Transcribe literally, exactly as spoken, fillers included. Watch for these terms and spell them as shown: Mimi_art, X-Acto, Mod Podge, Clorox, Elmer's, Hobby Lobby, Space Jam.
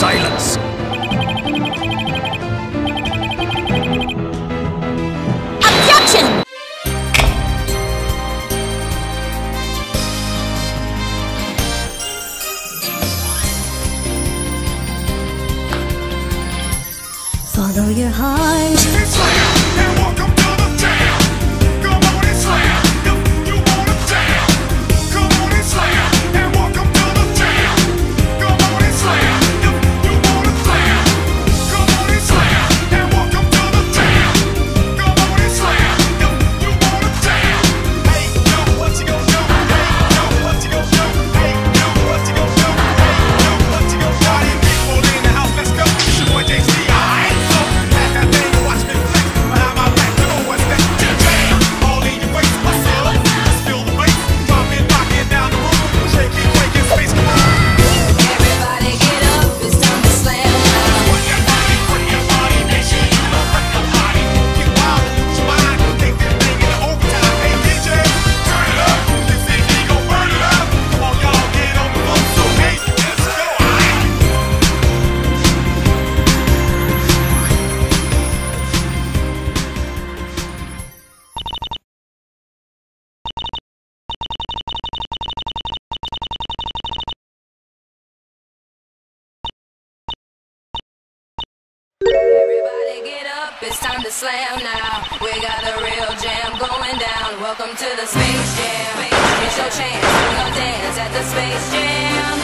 silence. Objection! Follow your heart. It's like and walk up to the town. Come on and slam if you wanna dance. Come on and slam and walk up to the town. Come on and slam if you wanna slam. Come on and slam and walk up to the town. Come on and slam if you wanna dance. Hey yo, what you gonna do? Hey yo, what you gonna do? Hey yo, what you gonna do? Hey yo, what you gonna do? Party people in the house, let's go. It's your boy J C. It's time to slam now. We got a real jam going down. Welcome to the Space Jam. It's your chance. We're gonna dance at the Space Jam.